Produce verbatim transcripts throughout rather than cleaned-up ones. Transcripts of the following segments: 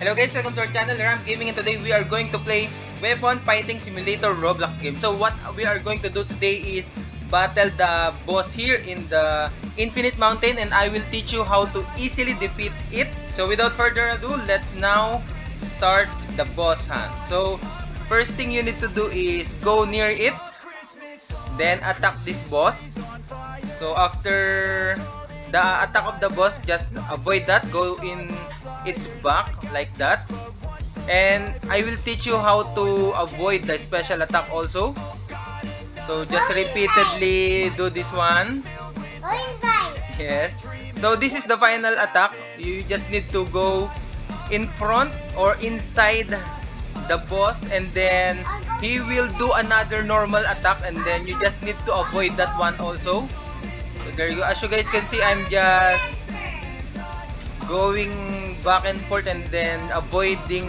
Hello guys, welcome to our channel Ram Gaming, and today we are going to play Weapon Fighting Simulator Roblox game. So what we are going to do today is battle the boss here in the Infinite Mountain, and I will teach you how to easily defeat it. So without further ado, let's now start the boss hunt. So first thing you need to do is go near it, then attack this boss. So after the attack of the boss, just avoid that, go in its back like that, and I will teach you how to avoid the special attack also. So just go repeatedly inside. Do this one. Go inside. Yes, so this is the final attack. You just need to go in front or inside the boss, and then he will do another normal attack, and then you just need to avoid that one also. So there you go. As you guys can see, I'm just going back and forth and then avoiding.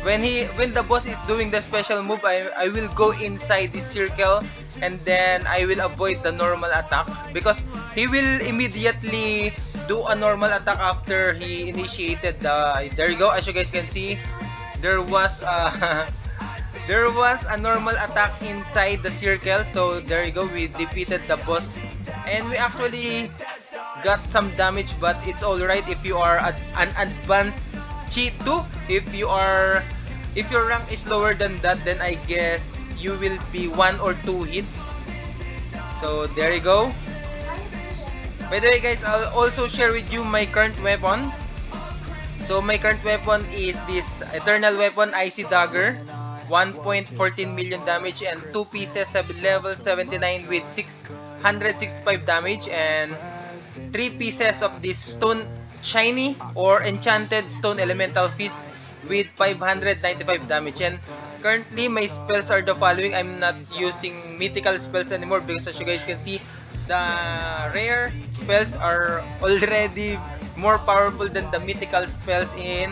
When he when the boss is doing the special move, I, I will go inside this circle, and then I will avoid the normal attack because he will immediately do a normal attack after he initiated the. There you go. As you guys can see, there was a there was a normal attack inside the circle. So there you go. We defeated the boss, and we actually got some damage, but it's alright if you are at an advanced G two. If you are, if your rank is lower than that, then I guess you will be one or two hits. So there you go. By the way guys, I'll also share with you my current weapon. So my current weapon is this Eternal Weapon Icy Dagger, one point one four million damage and two pieces at level seventy-nine with six hundred sixty-five damage, and three pieces of this stone shiny or enchanted stone elemental fist with five hundred ninety-five damage. And currently my spells are the following. I'm not using mythical spells anymore because as you guys can see, the rare spells are already more powerful than the mythical spells in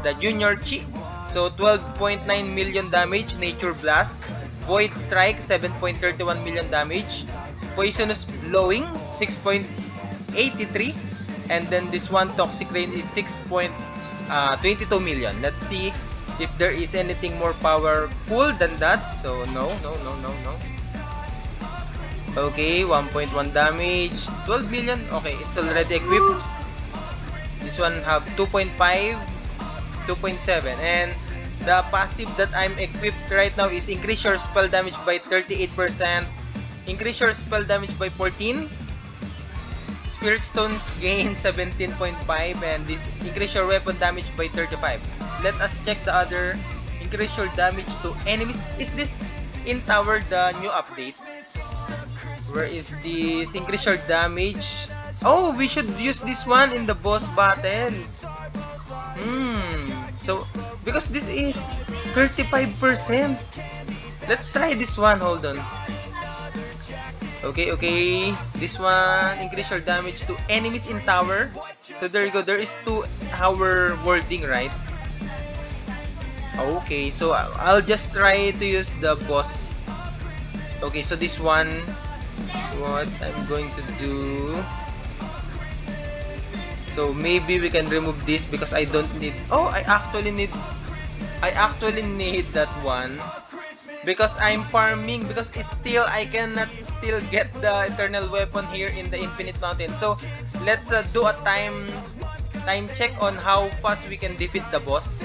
the junior chi. So twelve point nine million damage, nature blast, void strike seven point three one million damage, poisonous blowing six point eighty-three, and then this one toxic rain is six point two two million. Let's see if there is anything more powerful than that. So no, no, no, no, no. Okay, one point one damage, twelve million. Okay, it's already equipped. This one have two point five, two point seven, and the passive that I'm equipped right now is increase your spell damage by thirty-eight percent, increase your spell damage by fourteen. Spirit stones gain seventeen point five, and this increase your weapon damage by thirty-five. Let us check the other. Increase your damage to enemies. Is this in tower the new update? Where is this increase your damage? Oh, we should use this one in the boss battle. Hmm. So because this is thirty-five percent. Let's try this one. Hold on. Okay, okay, this one, increase your damage to enemies in tower. So there you go, there is two tower wording, right? Okay, so I'll just try to use the boss. Okay, so this one, what I'm going to do, so maybe we can remove this because I don't need, oh, I actually need, I actually need that one. Because I'm farming, because it's still, I cannot still get the Eternal Weapon here in the Infinite Mountain. So let's uh, do a time time check on how fast we can defeat the boss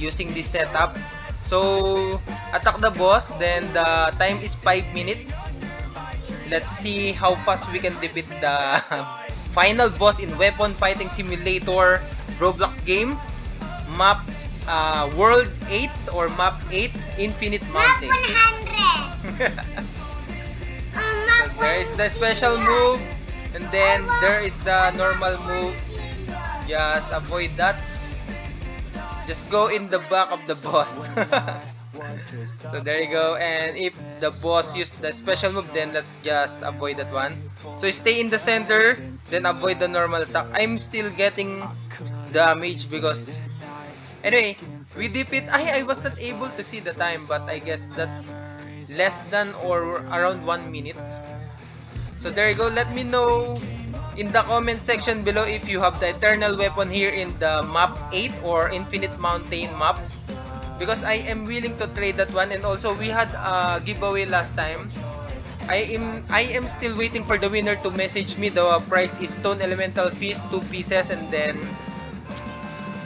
using this setup. So attack the boss, then the time is five minutes. Let's see how fast we can defeat the final boss in Weapon Fighting Simulator Roblox game. Map Uh, World eight or Map eight, Infinite Mountain. Map one hundred. So there is the special move, and then there is the normal move. Just avoid that. Just go in the back of the boss. So there you go. And if the boss used the special move, then let's just avoid that one. So stay in the center, then avoid the normal attack. I'm still getting damage because. Anyway, we defeat. I, I was not able to see the time, but I guess that's less than or around one minute. So there you go. Let me know in the comment section below if you have the Eternal Weapon here in the map eight or Infinite Mountain map, because I am willing to trade that one. And also we had a giveaway last time. I am I am still waiting for the winner to message me. The prize is Stone Elemental Fist, two pieces, and then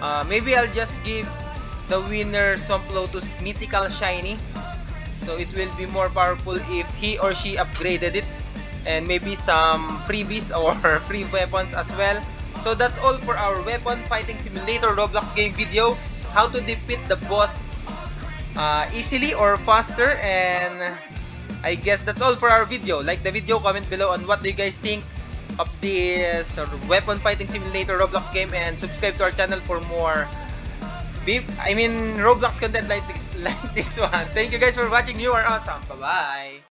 uh, maybe I'll just give the winner some Plotus Mythical Shiny. So it will be more powerful if he or she upgraded it, and maybe some freebies or free weapons as well. So that's all for our Weapon Fighting Simulator Roblox game video. How to defeat the boss uh, easily or faster. And I guess that's all for our video. Like the video, comment below on what do you guys think of this Weapon Fighting Simulator Roblox game, and subscribe to our channel for more beef I mean Roblox content like this, like this one. Thank you guys for watching. You are awesome. Bye bye.